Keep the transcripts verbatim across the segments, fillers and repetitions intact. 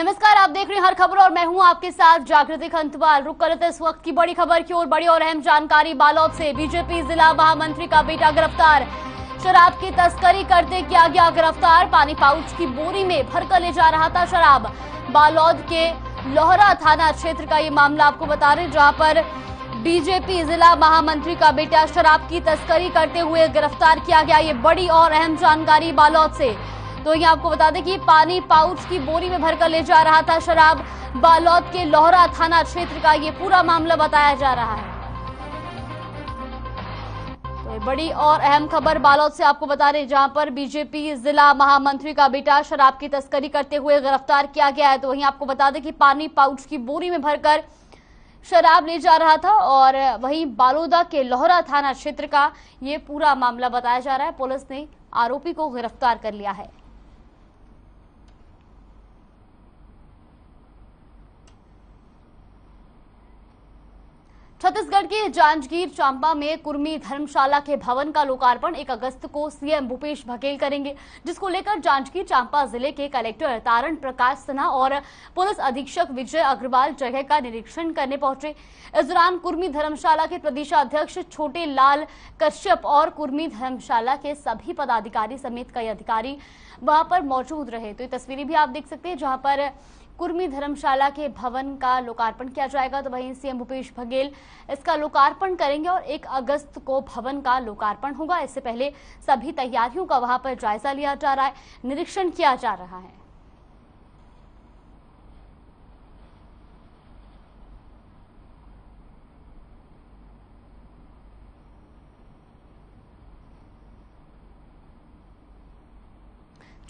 नमस्कार, आप देख रहे हैं हर खबर और मैं हूं आपके साथ जागृति खंडवाल। रुक करते इस वक्त की बड़ी खबर की ओर, बड़ी और अहम जानकारी। बालोद से बीजेपी जिला महामंत्री का बेटा गिरफ्तार, शराब की तस्करी करते किया गया गिरफ्तार। पानी पाउच की बोरी में भरकर ले जा रहा था शराब। बालोद के लोहरा थाना क्षेत्र का ये मामला आपको बता रहे, जहाँ पर बीजेपी जिला महामंत्री का बेटा शराब की तस्करी करते हुए गिरफ्तार किया गया। ये बड़ी और अहम जानकारी बालोद से। तो ये आपको बता दें कि पानी पाउच की बोरी में भरकर ले जा रहा था शराब। बालोद के लोहरा थाना क्षेत्र का ये पूरा मामला बताया जा रहा है। तो ये बड़ी और अहम खबर बालोद से आपको बता रहे, जहां पर बीजेपी जिला महामंत्री का बेटा शराब की तस्करी करते हुए गिरफ्तार किया गया है। तो वहीं आपको बता दें कि पानी पाउच की बोरी में भरकर शराब ले जा रहा था, और वहीं बालोदा के लोहरा थाना क्षेत्र का ये पूरा मामला बताया जा रहा है। पुलिस ने आरोपी को गिरफ्तार कर लिया है। छत्तीसगढ़ के जांजगीर चांपा में कुर्मी धर्मशाला के भवन का लोकार्पण एक अगस्त को सीएम भूपेश बघेल करेंगे, जिसको लेकर जांजगीर चांपा जिले के कलेक्टर तारण प्रकाश सिन्हा और पुलिस अधीक्षक विजय अग्रवाल जगह का निरीक्षण करने पहुंचे। इस दौरान कुर्मी धर्मशाला के प्रदेशाध्यक्ष छोटे लाल कश्यप और कुर्मी धर्मशाला के सभी पदाधिकारी समेत कई अधिकारी वहां पर मौजूद रहे। तो ये तस्वीरें भी आप देख सकते हैं, जहां पर कुर्मी धर्मशाला के भवन का लोकार्पण किया जाएगा। तो वहीं सीएम भूपेश बघेल इसका लोकार्पण करेंगे और एक अगस्त को भवन का लोकार्पण होगा। इससे पहले सभी तैयारियों का वहां पर जायजा लिया जा रहा है, निरीक्षण किया जा रहा है।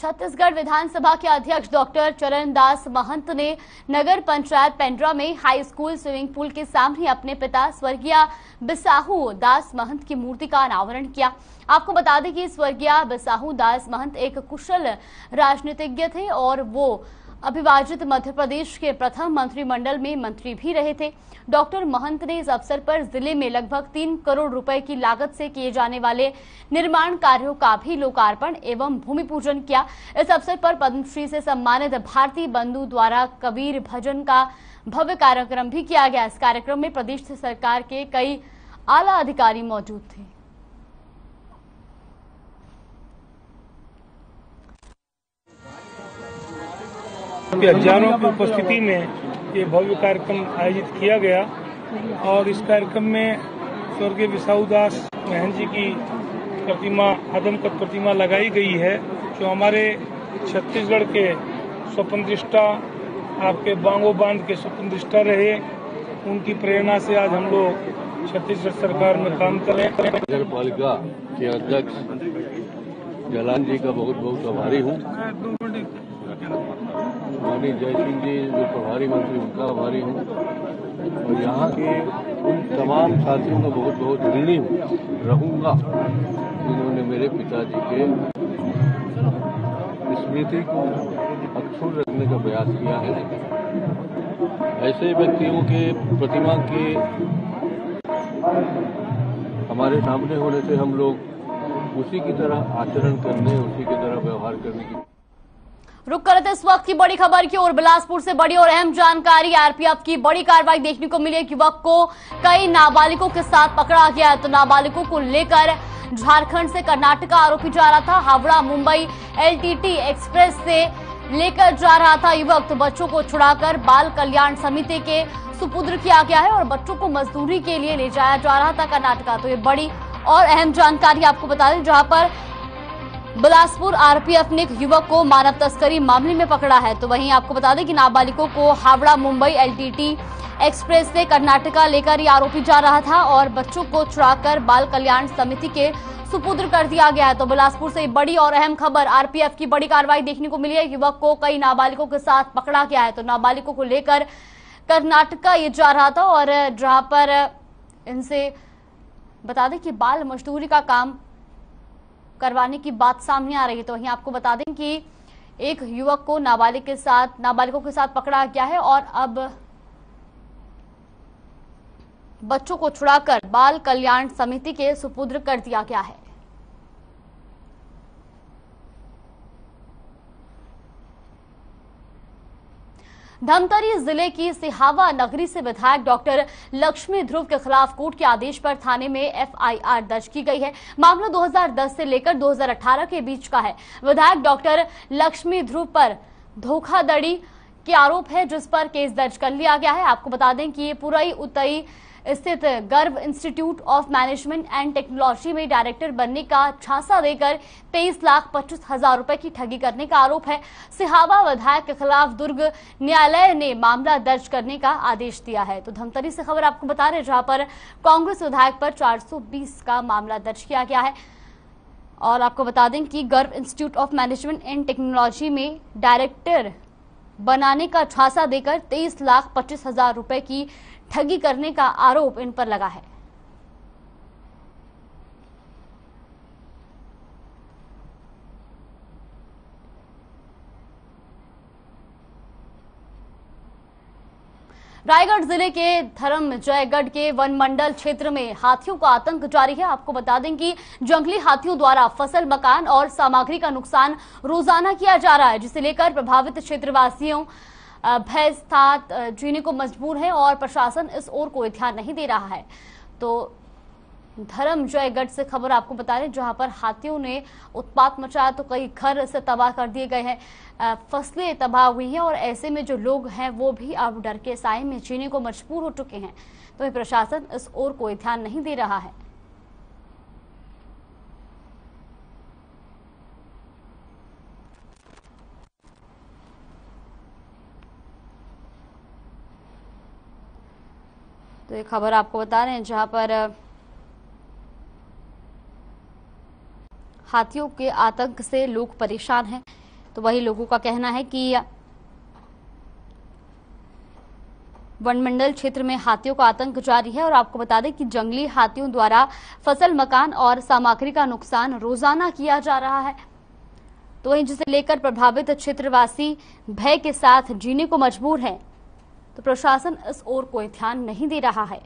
छत्तीसगढ़ विधानसभा के अध्यक्ष डॉक्टर चरणदास महंत ने नगर पंचायत पेंड्रा में हाई स्कूल स्विमिंग पूल के सामने अपने पिता स्वर्गीय बिसाहू दास महंत की मूर्ति का अनावरण किया। आपको बता दें कि स्वर्गीय बिसाहू दास महंत एक कुशल राजनीतिज्ञ थे और वो अविभाजित मध्य प्रदेश के प्रथम मंत्रिमंडल में मंत्री भी रहे थे। डॉक्टर महंत ने इस अवसर पर जिले में लगभग तीन करोड़ रुपए की लागत से किए जाने वाले निर्माण कार्यों का भी लोकार्पण एवं भूमि पूजन किया। इस अवसर पर पद्मश्री से सम्मानित भारती बंधु द्वारा कबीर भजन का भव्य कार्यक्रम भी किया गया। इस कार्यक्रम में प्रदेश सरकार के कई आला अधिकारी मौजूद थे। अज्ञानों की उपस्थिति में ये भव्य कार्यक्रम आयोजित किया गया और इस कार्यक्रम में स्वर्गीय बिसाहू दास महंत जी की प्रतिमा, आदमकद प्रतिमा लगाई गई है, जो हमारे छत्तीसगढ़ के स्वतंत्रता, आपके बांगो बांध के स्वतंत्रता रहे, उनकी प्रेरणा से आज हम लोग छत्तीसगढ़ सरकार में काम कर रहे हैं। नगर पालिका के अध्यक्ष जलान जी का बहुत बहुत आभारी हूँ। माननीय जय सिंह जी जो प्रभारी मंत्री, उनका आभारी हूँ और यहाँ के उन तमाम साथियों का बहुत बहुत ऋणी रहूँगा, जिन्होंने मेरे पिताजी के स्मृति को अक्षुण्ण रखने का प्रयास किया है। ऐसे व्यक्तियों के प्रतिमा के हमारे सामने होने से हम लोग उसी की तरह आचरण करने, उसी की तरह व्यवहार करने की। रुक करते इस वक्त की बड़ी खबर की ओर, बिलासपुर से बड़ी और अहम जानकारी। आरपीएफ की बड़ी कार्रवाई देखने को मिली। युवक को कई नाबालिगों के साथ पकड़ा गया। तो नाबालिगों को लेकर झारखंड से कर्नाटक आरोपी जा रहा था। हावड़ा मुंबई एलटीटी एक्सप्रेस से लेकर जा रहा था युवक। तो बच्चों को छुड़ाकर बाल कल्याण समिति के सुपुर्द किया गया है और बच्चों को मजदूरी के लिए ले जाया जा रहा था कर्नाटक। तो ये बड़ी और अहम जानकारी आपको बता दें, जहाँ पर बिलासपुर आरपीएफ ने एक युवक को मानव तस्करी मामले में पकड़ा है। तो वहीं आपको बता दें कि नाबालिगों को हावड़ा मुंबई एलटीटी एक्सप्रेस से कर्नाटका लेकर ये आरोपी जा रहा था और बच्चों को छुड़ाकर बाल कल्याण समिति के सुपुर्द कर दिया गया है। तो बिलासपुर से बड़ी और अहम खबर, आरपीएफ की बड़ी कार्रवाई देखने को मिली है। युवक को कई नाबालिगों के साथ पकड़ा गया है। तो नाबालिगों को लेकर कर्नाटका ये जा रहा था और जहाँ पर इनसे बता दें कि बाल मजदूरी का काम करवाने की बात सामने आ रही है। तो वहीं आपको बता दें कि एक युवक को नाबालिग के साथ नाबालिगों के साथ पकड़ा गया है और अब बच्चों को छुड़ाकर बाल कल्याण समिति के सुपुर्द कर दिया गया है। धमतरी जिले की सिहावा नगरी से विधायक डॉक्टर लक्ष्मी ध्रुव के खिलाफ कोर्ट के आदेश पर थाने में एफ आई आर दर्ज की गई है। मामला दो हज़ार दस से लेकर दो हज़ार अठारह के बीच का है। विधायक डॉक्टर लक्ष्मी ध्रुव पर धोखाधड़ी के आरोप है, जिस पर केस दर्ज कर लिया गया है। आपको बता दें कि ये पुरई उतई स्थित Garv institute of management and technology में डायरेक्टर बनने का झांसा देकर तेईस लाख पच्चीस हजार रुपए की ठगी करने का आरोप है। सिहावा विधायक के खिलाफ दुर्ग न्यायालय ने मामला दर्ज करने का आदेश दिया है। तो धमतरी से खबर आपको बता रहे, जहां पर कांग्रेस विधायक पर चार सौ बीस का मामला दर्ज किया गया है। और आपको बता दें कि Garv institute of management and technology में डायरेक्टर बनाने का झांसा देकर तेईस लाख पच्चीस हजार रुपए की ठगी करने का आरोप इन पर लगा है। रायगढ़ जिले के धर्मजयगढ़ के वन मंडल क्षेत्र में हाथियों का आतंक जारी है। आपको बता दें कि जंगली हाथियों द्वारा फसल, मकान और सामग्री का नुकसान रोजाना किया जा रहा है, जिसे लेकर प्रभावित क्षेत्रवासियों भय साथ जीने को मजबूर है और प्रशासन इस ओर कोई ध्यान नहीं दे रहा है। तो धर्मजयगढ़ से खबर आपको बता रहे, जहां पर हाथियों ने उत्पात मचाया तो कई घर से तबाह कर दिए गए हैं, फसलें तबाह हुई हैं और ऐसे में जो लोग हैं वो भी अब डर के साए में जीने को मजबूर हो चुके हैं। तो प्रशासन इस ओर कोई ध्यान नहीं दे रहा है। तो ये खबर आपको बता रहे हैं, जहां पर हाथियों के आतंक से लोग परेशान हैं। तो वही लोगों का कहना है कि वनमंडल क्षेत्र में हाथियों का आतंक जारी है। और आपको बता दें कि जंगली हाथियों द्वारा फसल, मकान और सामग्री का नुकसान रोजाना किया जा रहा है, तो वहीं जिसे लेकर प्रभावित क्षेत्रवासी भय के साथ जीने को मजबूर हैं। तो प्रशासन इस ओर कोई ध्यान नहीं दे रहा है।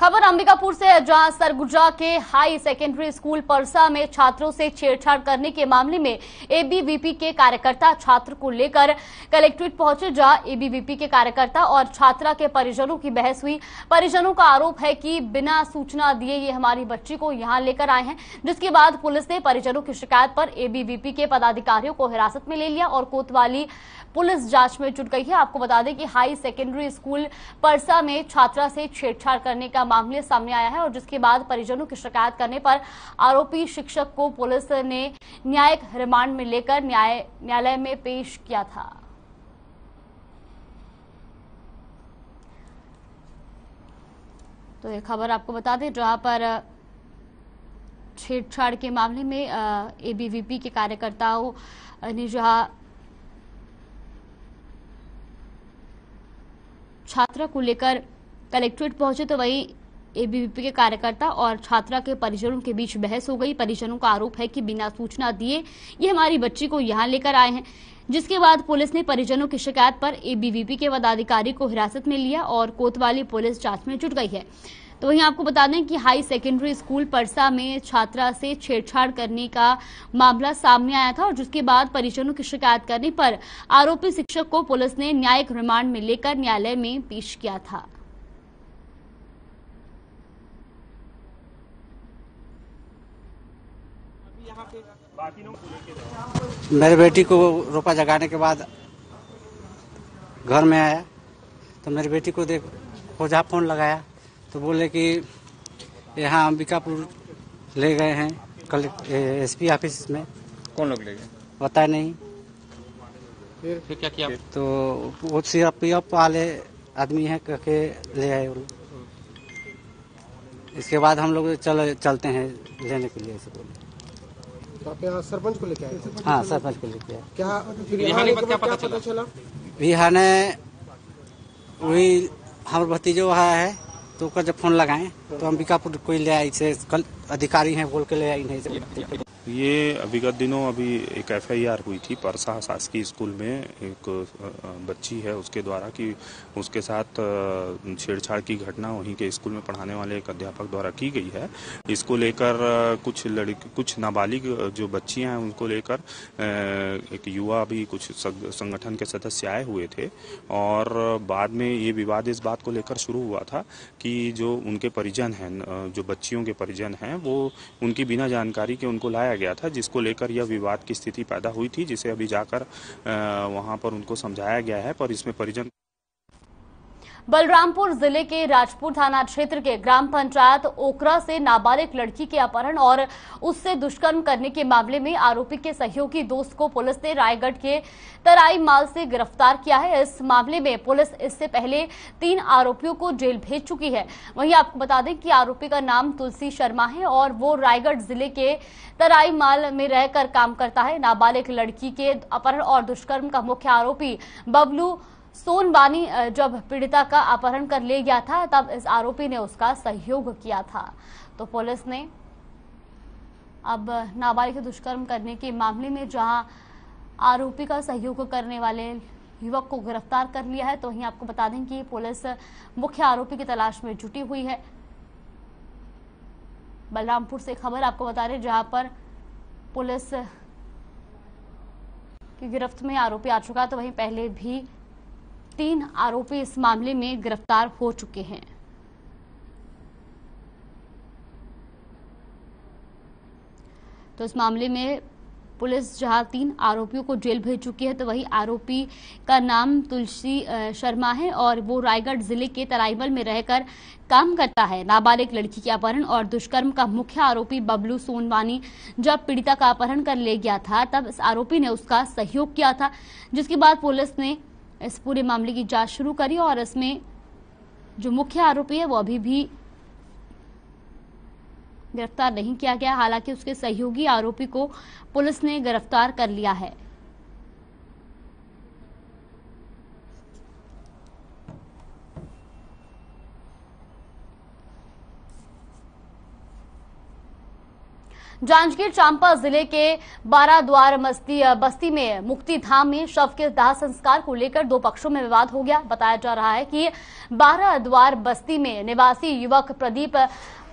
खबर अंबिकापुर से, जहां सरगुजा के हाई सेकेंडरी स्कूल परसा में छात्रों से छेड़छाड़ करने के मामले में ए बी वी पी के कार्यकर्ता छात्र को लेकर कलेक्ट्रेट पहुंचे, जहां ए बी वी पी के कार्यकर्ता और छात्रा के परिजनों की बहस हुई। परिजनों का आरोप है कि बिना सूचना दिए ये हमारी बच्ची को यहां लेकर आए हैं, जिसके बाद पुलिस ने परिजनों की शिकायत पर ए बी वी पी के पदाधिकारियों को हिरासत में ले लिया और कोतवाली पुलिस जांच में जुट गई है। आपको बता दें कि हाई सेकेंडरी स्कूल परसा में छात्रा से छेड़छाड़ करने का मामले सामने आया है और जिसके बाद परिजनों की शिकायत करने पर आरोपी शिक्षक को पुलिस ने न्यायिक रिमांड में लेकर न्याय न्यायालय में पेश किया था। तो ये खबर आपको बता दें, जहां पर छेड़छाड़ के मामले में ए बी वी पी के कार्यकर्ताओं ने जहां छात्रा को लेकर कलेक्ट्रेट पहुंचे, तो वही ए बी वी पी के कार्यकर्ता और छात्रा के परिजनों के बीच बहस हो गई। परिजनों का आरोप है कि बिना सूचना दिए ये हमारी बच्ची को यहां लेकर आए हैं, जिसके बाद पुलिस ने परिजनों की शिकायत पर ए बी वी पी के पदाधिकारी को हिरासत में लिया और कोतवाली पुलिस जांच में जुट गई है। तो वहीं आपको बता दें कि हाई सेकेंडरी स्कूल परसा में छात्रा से छेड़छाड़ करने का मामला सामने आया था और जिसके बाद परिजनों की शिकायत करने पर आरोपी शिक्षक को पुलिस ने न्यायिक रिमांड में लेकर न्यायालय में पेश किया था। मेरी बेटी को रोपा जगाने के बाद घर में आया तो मेरी बेटी को देख खोजा फोन लगाया तो बोले कि यहाँ अंबिकापुर ले गए हैं कल एस पी ऑफिस में। कौन लोग ले गए पता नहीं। फिर क्या किया? तो वो सी आर पी एफ वाले आदमी हैं करके ले आए। इसके बाद हम लोग चल चलते हैं लेने के लिए ऐसे बोले। क्या सरपंच को लेके आए? हाँ, सरपंच को लेके आए। क्या फिर यहाँ पता चला? यहाँ ने वही हमारे भतीजे वहाँ है तो उसका जब फोन लगाए तो अंबिकापुर कोई ले आई से कल अधिकारी हैं बोल के ले आई नहीं। ये विगत दिनों अभी एक एफ आई आर हुई थी परसा शासकीय स्कूल में, एक बच्ची है उसके द्वारा कि उसके साथ छेड़छाड़ की घटना वहीं के स्कूल में पढ़ाने वाले एक अध्यापक द्वारा की गई है। इसको लेकर कुछ लड़की कुछ नाबालिग जो बच्चियां हैं उनको लेकर एक युवा भी कुछ संगठन के सदस्य आए हुए थे और बाद में ये विवाद इस बात को लेकर शुरू हुआ था कि जो उनके परिजन हैं, जो बच्चियों के परिजन हैं, वो उनकी बिना जानकारी के उनको लाया गया था, जिसको लेकर यह विवाद की स्थिति पैदा हुई थी, जिसे अभी जाकर वहां पर उनको समझाया गया है। पर इसमें परिजन। बलरामपुर जिले के राजपुर थाना क्षेत्र के ग्राम पंचायत ओकरा से नाबालिग लड़की के अपहरण और उससे दुष्कर्म करने के मामले में आरोपी के सहयोगी दोस्त को पुलिस ने रायगढ़ के तराई माल से गिरफ्तार किया है। इस मामले में पुलिस इससे पहले तीन आरोपियों को जेल भेज चुकी है। वहीं आपको बता दें कि आरोपी का नाम तुलसी शर्मा है और वो रायगढ़ जिले के तराई माल में रहकर काम करता है। नाबालिग लड़की के अपहरण और दुष्कर्म का मुख्य आरोपी बबलू सोनवानी जब पीड़िता का अपहरण कर ले गया था तब इस आरोपी ने उसका सहयोग किया था। तो पुलिस ने अब नाबालिग के दुष्कर्म करने के मामले में जहां आरोपी का सहयोग करने वाले युवक को गिरफ्तार कर लिया है, तो वहीं आपको बता दें कि पुलिस मुख्य आरोपी की तलाश में जुटी हुई है। बलरामपुर से खबर आपको बता रहे जहां पर पुलिस की गिरफ्त में आरोपी आ चुका, तो वहीं पहले भी तीन आरोपी इस मामले में गिरफ्तार हो चुके हैं। तो इस मामले में पुलिस जहां तीन आरोपियों को जेल भेज चुकी है, तो वही आरोपी का नाम तुलसी शर्मा है और वो रायगढ़ जिले के तराईमल में रहकर काम करता है। नाबालिग लड़की के अपहरण और दुष्कर्म का मुख्य आरोपी बबलू सोनवानी जब पीड़िता का अपहरण कर ले गया था तब इस आरोपी ने उसका सहयोग किया था, जिसके बाद पुलिस ने इस पूरे मामले की जांच शुरू करी और इसमें जो मुख्य आरोपी है वो अभी भी गिरफ्तार नहीं किया गया। हालांकि उसके सहयोगी आरोपी को पुलिस ने गिरफ्तार कर लिया है। जांजगीर चांपा जिले के बाराद्वार मस्ती बस्ती में मुक्ति धाम में शव के दाह संस्कार को लेकर दो पक्षों में विवाद हो गया। बताया जा रहा है कि बाराद्वार बस्ती में निवासी युवक प्रदीप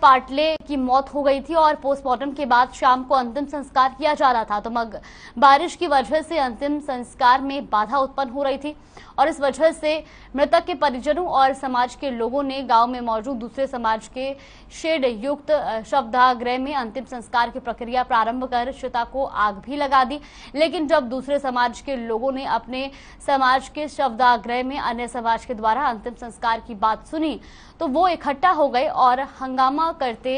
पाटले की मौत हो गई थी और पोस्टमार्टम के बाद शाम को अंतिम संस्कार किया जा रहा था, तो मग बारिश की वजह से अंतिम संस्कार में बाधा उत्पन्न हो रही थी और इस वजह से मृतक के परिजनों और समाज के लोगों ने गांव में मौजूद दूसरे समाज के शेड युक्त शवदाह गृह में अंतिम संस्कार की प्रक्रिया प्रारंभ कर चिता को आग भी लगा दी। लेकिन जब दूसरे समाज के लोगों ने अपने समाज के शवदाह गृह में अन्य समाज के द्वारा अंतिम संस्कार की बात सुनी तो वो इकट्ठा हो गए और हंगामा करते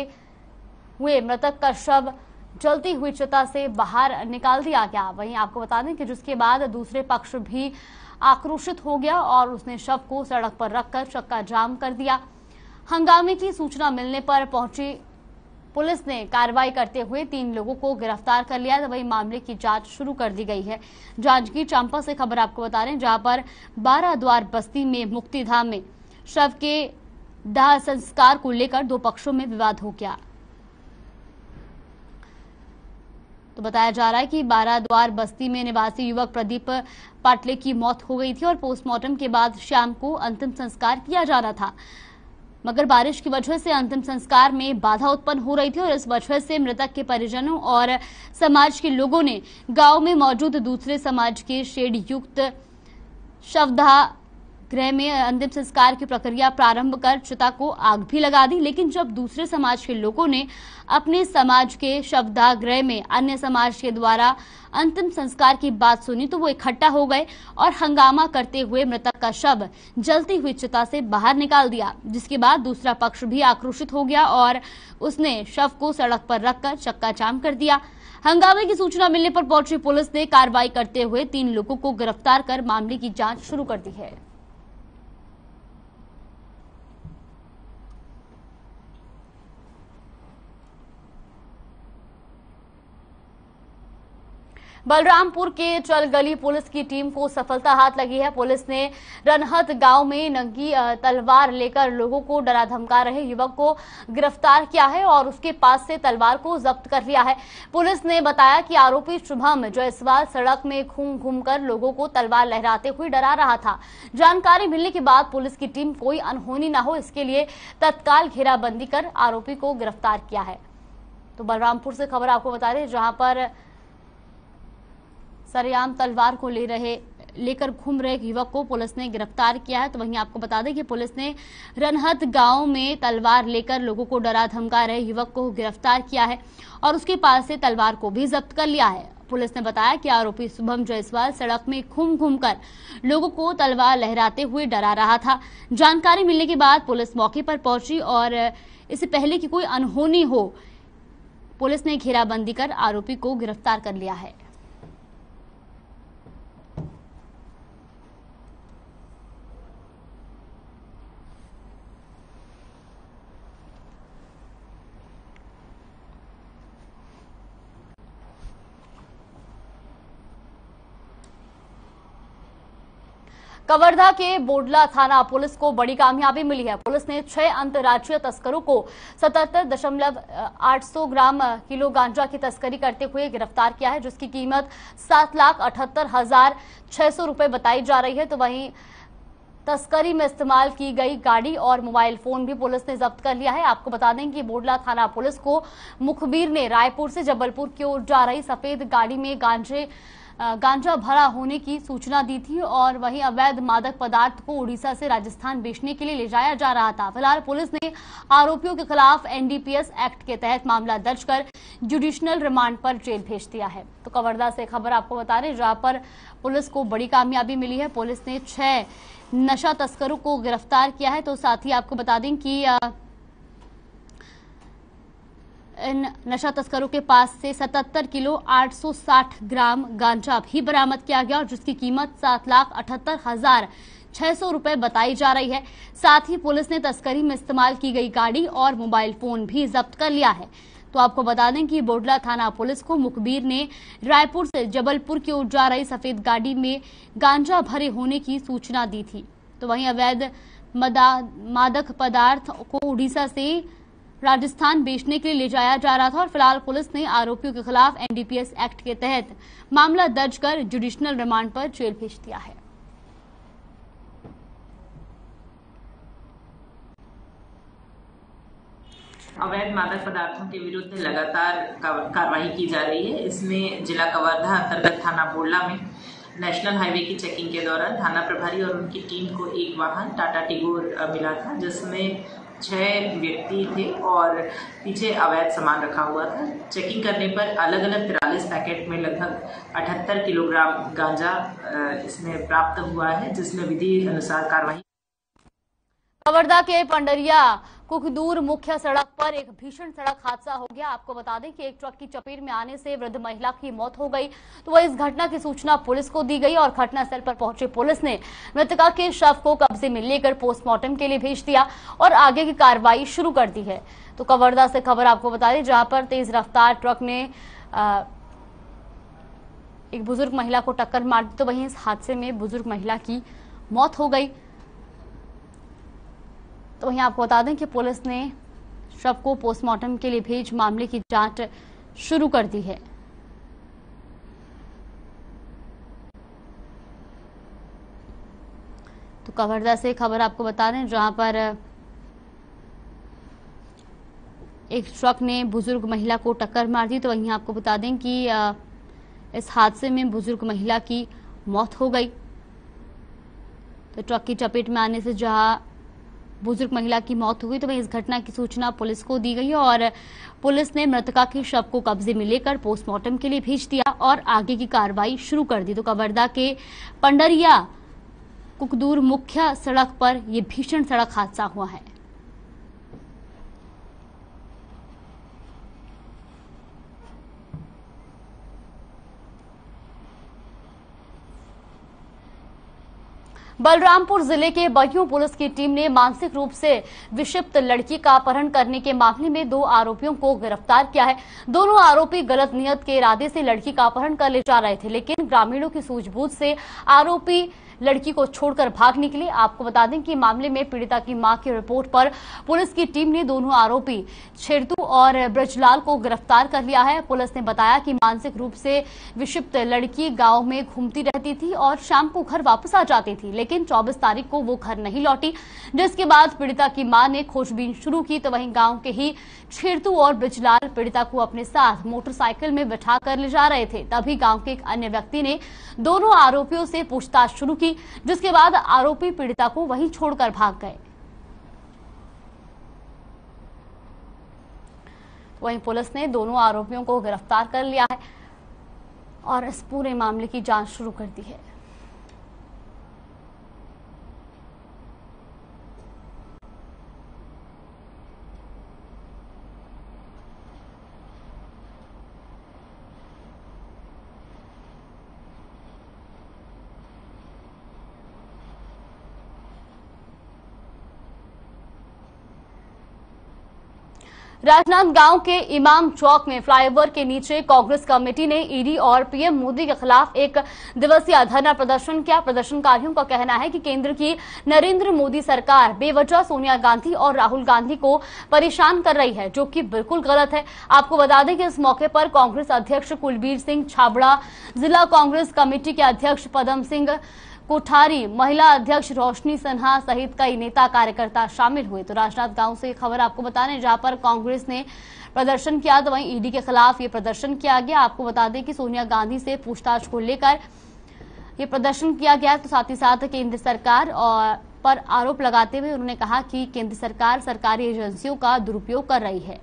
हुए मृतक का शव जलती हुई चिता से बाहर निकाल दिया गया। वहीं आपको बता दें कि जिसके बाद दूसरे पक्ष भी आक्रोशित हो गया और उसने शव को सड़क पर रखकर चक्का जाम कर दिया। हंगामे की सूचना मिलने पर पहुंची पुलिस ने कार्रवाई करते हुए तीन लोगों को गिरफ्तार कर लिया, तो वही मामले की जांच शुरू कर दी गई है। जांजगीर चांपा से खबर आपको बता रहे हैं जहां पर बाराद्वार बस्ती में मुक्तिधाम में शव के दाह संस्कार को लेकर दो पक्षों में विवाद हो गया। तो बताया जा रहा है कि बाराद्वार बस्ती में निवासी युवक प्रदीप पाटले की मौत हो गई थी और पोस्टमार्टम के बाद शाम को अंतिम संस्कार किया जा रहा था, मगर बारिश की वजह से अंतिम संस्कार में बाधा उत्पन्न हो रही थी और इस वजह से मृतक के परिजनों और समाज के लोगों ने गांव में मौजूद दूसरे समाज के शेड युक्त शवदाह गृह में अंतिम संस्कार की प्रक्रिया प्रारंभ कर चिता को आग भी लगा दी। लेकिन जब दूसरे समाज के लोगों ने अपने समाज के शवदाह गृह में अन्य समाज के द्वारा अंतिम संस्कार की बात सुनी तो वो इकट्ठा हो गए और हंगामा करते हुए मृतक का शव जलती हुई चिता से बाहर निकाल दिया, जिसके बाद दूसरा पक्ष भी आक्रोशित हो गया और उसने शव को सड़क पर रखकर चक्काजाम कर दिया। हंगामे की सूचना मिलने पर पहुंची पुलिस ने कार्रवाई करते हुए तीन लोगों को गिरफ्तार कर मामले की जाँच शुरू कर दी है। बलरामपुर के चलगली पुलिस की टीम को सफलता हाथ लगी है। पुलिस ने रनहत गांव में नंगी तलवार लेकर लोगों को डरा धमका रहे युवक को गिरफ्तार किया है और उसके पास से तलवार को जब्त कर लिया है। पुलिस ने बताया कि आरोपी शुभम जायसवाल सड़क में घूम घूम कर लोगों को तलवार लहराते हुए डरा रहा था। जानकारी मिलने के बाद पुलिस की टीम कोई अनहोनी ना हो इसके लिए तत्काल घेराबंदी कर आरोपी को गिरफ्तार किया है। तो बलरामपुर से खबर आपको बता दें जहां पर सरेआम तलवार को ले रहे लेकर घूम रहे युवक को पुलिस ने गिरफ्तार किया है। तो वहीं आपको बता दें कि पुलिस ने रनहत गांव में तलवार लेकर लोगों को डरा धमका रहे युवक को गिरफ्तार किया है और उसके पास से तलवार को भी जब्त कर लिया है। पुलिस ने बताया कि आरोपी शुभम जायसवाल सड़क में घूम घूम कर लोगों को तलवार लहराते हुए डरा रहा था। जानकारी मिलने के बाद पुलिस मौके पर पहुंची और इससे पहले कि कोई अनहोनी हो पुलिस ने घेराबंदी कर आरोपी को गिरफ्तार कर लिया है। कवर्धा के बोडला थाना पुलिस को बड़ी कामयाबी मिली है। पुलिस ने छह अंतर्राज्यीय तस्करों को सतहत्तर दशमलव आठ सौ ग्राम किलो गांजा की तस्करी करते हुए गिरफ्तार किया है, जिसकी कीमत सात लाख अठहत्तर हजार छह सौ रूपये बताई जा रही है। तो वहीं तस्करी में इस्तेमाल की गई गाड़ी और मोबाइल फोन भी पुलिस ने जब्त कर लिया है। आपको बता दें कि बोडला थाना पुलिस को मुखबिर ने रायपुर से जबलपुर की ओर जा रही सफेद गाड़ी में गांजे गांजा भरा होने की सूचना दी थी और वहीं अवैध मादक पदार्थ को उड़ीसा से राजस्थान बेचने के लिए ले जाया जा रहा था। फिलहाल पुलिस ने आरोपियों के खिलाफ एनडीपीएस एक्ट के तहत मामला दर्ज कर जुडिशनल रिमांड पर जेल भेज दिया है। तो कवर्धा से खबर आपको बता रहे जहां पर पुलिस को बड़ी कामयाबी मिली है। पुलिस ने छह नशा तस्करों को गिरफ्तार किया है। तो साथ ही आपको बता दें कि इन नशा तस्करों के पास से सतहत्तर किलो आठ सौ साठ ग्राम गांजा भी बरामद किया गया और जिसकी कीमत सात लाख अठहत्तर हजार छह सौ रूपये बताई जा रही है। साथ ही पुलिस ने तस्करी में इस्तेमाल की गई गाड़ी और मोबाइल फोन भी जब्त कर लिया है। तो आपको बता दें कि बोडला थाना पुलिस को मुखबिर ने रायपुर से जबलपुर की ओर जा रही सफेद गाड़ी में गांजा भरे होने की सूचना दी थी। तो वहीं अवैध मादक पदार्थ को उड़ीसा से राजस्थान बेचने के लिए ले जाया जा रहा था और फिलहाल पुलिस ने आरोपियों के खिलाफ एनडीपीएस एक्ट के तहत मामला दर्ज कर जुडिशनल रिमांड पर जेल भेज दिया है। अवैध मादक पदार्थों के विरुद्ध लगातार कार्रवाई की जा रही है। इसमें जिला कवर्धा अंतर्गत थाना बोडला में नेशनल हाईवे की चेकिंग के दौरान थाना प्रभारी और उनकी टीम को एक वाहन टाटा टिगोर मिला था जिसमें छह व्यक्ति थे और पीछे अवैध सामान रखा हुआ था। चेकिंग करने पर अलग अलग तिरालीस पैकेट में लगभग अठहत्तर किलोग्राम गांजा इसमें प्राप्त हुआ है जिसमें विधि अनुसार कार्रवाई। कवर्धा के पंडरिया कुकदूर मुख्य सड़क पर एक भीषण सड़क हादसा हो गया। आपको बता दें कि एक ट्रक की चपेट में आने से वृद्ध महिला की मौत हो गई। तो वह इस घटना की सूचना पुलिस को दी गई और घटनास्थल पर पहुंची पुलिस ने मृतका के शव को कब्जे में लेकर पोस्टमार्टम के लिए भेज दिया और आगे की कार्रवाई शुरू कर दी है। तो कवर्धा से खबर आपको बता दें जहां पर तेज रफ्तार ट्रक ने आ, एक बुजुर्ग महिला को टक्कर मार दी। तो वहीं इस हादसे में बुजुर्ग महिला की मौत हो गई। तो वहीं आपको बता दें कि पुलिस ने शव को पोस्टमार्टम के लिए भेज मामले की जांच शुरू कर दी है। तो कवर्धा से खबर आपको बता दें जहां पर एक ट्रक ने बुजुर्ग महिला को टक्कर मार दी। तो वहीं आपको बता दें कि इस हादसे में बुजुर्ग महिला की मौत हो गई। तो ट्रक की चपेट में आने से जहां बुजुर्ग महिला की मौत हुई तो वहीं इस घटना की सूचना पुलिस को दी गई और पुलिस ने मृतका के शव को कब्जे में लेकर पोस्टमार्टम के लिए भेज दिया और आगे की कार्रवाई शुरू कर दी। तो कवर्धा के पंडरिया कुकदूर मुख्य सड़क पर यह भीषण सड़क हादसा हुआ है। बलरामपुर जिले के बगियों पुलिस की टीम ने मानसिक रूप से विक्षिप्त लड़की का अपहरण करने के मामले में दो आरोपियों को गिरफ्तार किया है। दोनों आरोपी गलत नियत के इरादे से लड़की का अपहरण कर ले जा रहे थे, लेकिन ग्रामीणों की सूझबूझ से आरोपी लड़की को छोड़कर भाग निकले। आपको बता दें कि मामले में पीड़िता की मां की रिपोर्ट पर पुलिस की टीम ने दोनों आरोपी छेरतू और ब्रजलाल को गिरफ्तार कर लिया है। पुलिस ने बताया कि मानसिक रूप से विक्षिप्त लड़की गांव में घूमती रहती थी और शाम को घर वापस आ जाती थी, लेकिन चौबीस तारीख को वो घर नहीं लौटी, जिसके बाद पीड़िता की मां ने खोजबीन शुरू की। तो वहीं गांव के ही छेरतू और ब्रजलाल पीड़िता को अपने साथ मोटरसाइकिल में बैठा कर ले जा रहे थे। तभी गांव के एक अन्य व्यक्ति ने दोनों आरोपियों से पूछताछ शुरू, जिसके बाद आरोपी पीड़िता को वहीं छोड़कर भाग गए। वहीं पुलिस ने दोनों आरोपियों को गिरफ्तार कर लिया है और इस पूरे मामले की जांच शुरू कर दी है। राजनांदगांव के इमाम चौक में फ्लाईओवर के नीचे कांग्रेस कमेटी ने ईडी और पीएम मोदी के खिलाफ एक दिवसीय धरना प्रदर्शन किया। प्रदर्शनकारियों का कहना है कि केंद्र की नरेंद्र मोदी सरकार बेवजह सोनिया गांधी और राहुल गांधी को परेशान कर रही है, जो कि बिल्कुल गलत है। आपको बता दें कि इस मौके पर कांग्रेस अध्यक्ष कुलबीर सिंह छाबड़ा, जिला कांग्रेस कमेटी के अध्यक्ष पदम सिंह कोठारी, महिला अध्यक्ष रोशनी सिन्हा सहित कई नेता कार्यकर्ता शामिल हुए। तो राजनांदगांव से खबर आपको बता दें जहां पर कांग्रेस ने प्रदर्शन किया, तो वहीं ईडी के खिलाफ ये प्रदर्शन किया गया। आपको बता दें कि सोनिया गांधी से पूछताछ को लेकर ये प्रदर्शन किया गया, तो साथ ही साथ केंद्र सरकार और पर आरोप लगाते हुए उन्होंने कहा कि केंद्र सरकार सरकारी एजेंसियों का दुरुपयोग कर रही है।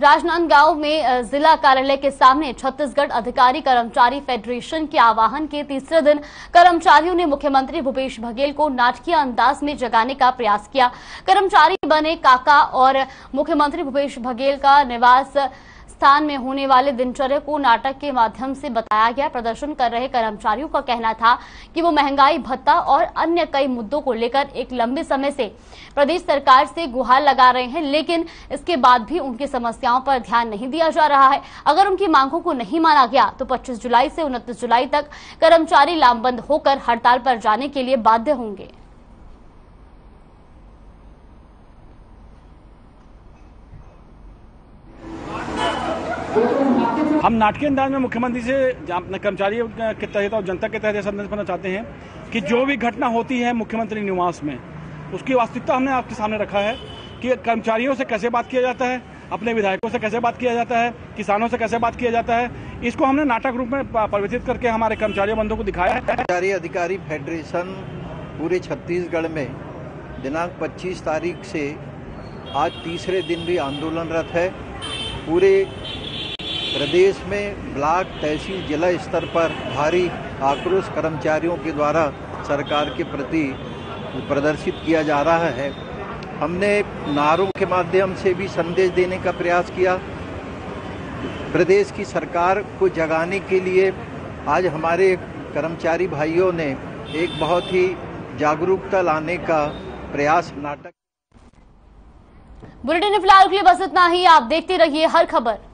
राजनांदगांव में जिला कार्यालय के सामने छत्तीसगढ़ अधिकारी कर्मचारी फेडरेशन के आह्वान के तीसरे दिन कर्मचारियों ने मुख्यमंत्री भूपेश बघेल को नाटकीय अंदाज में जगाने का प्रयास किया। कर्मचारी बने काका और मुख्यमंत्री भूपेश बघेल का निवास स्थान में होने वाले दिनचर्या को नाटक के माध्यम से बताया गया। प्रदर्शन कर रहे कर्मचारियों का कहना था कि वो महंगाई भत्ता और अन्य कई मुद्दों को लेकर एक लंबे समय से प्रदेश सरकार से गुहार लगा रहे हैं, लेकिन इसके बाद भी उनकी समस्याओं पर ध्यान नहीं दिया जा रहा है। अगर उनकी मांगों को नहीं माना गया तो पच्चीस जुलाई से उनतीस जुलाई तक कर्मचारी लामबंद होकर हड़ताल पर जाने के लिए बाध्य होंगे। हम नाटकीय अंदाज में मुख्यमंत्री से अपने कर्मचारियों के तहत और जनता के तहत संदेश बनाना चाहते हैं कि जो भी घटना होती है मुख्यमंत्री निवास में, उसकी वास्तविकता हमने आपके सामने रखा है कि कर्मचारियों से कैसे बात किया जाता है, अपने विधायकों से कैसे बात किया जाता है, किसानों से कैसे बात किया जाता है। इसको हमने नाटक रूप में परिवर्तित करके हमारे कर्मचारी बंधुओं को दिखाया है। कर्मचारी अधिकारी फेडरेशन पूरे छत्तीसगढ़ में दिनांक पच्चीस तारीख से आज तीसरे दिन भी आंदोलनरत है। पूरे प्रदेश में ब्लॉक, तहसील, जिला स्तर पर भारी आक्रोश कर्मचारियों के द्वारा सरकार के प्रति प्रदर्शित किया जा रहा है। हमने नारों के माध्यम से भी संदेश देने का प्रयास किया। प्रदेश की सरकार को जगाने के लिए आज हमारे कर्मचारी भाइयों ने एक बहुत ही जागरूकता लाने का प्रयास नाटक। बुलेटिन फिलहाल के लिए बस इतना ही। आप देखते रहिए हर खबर।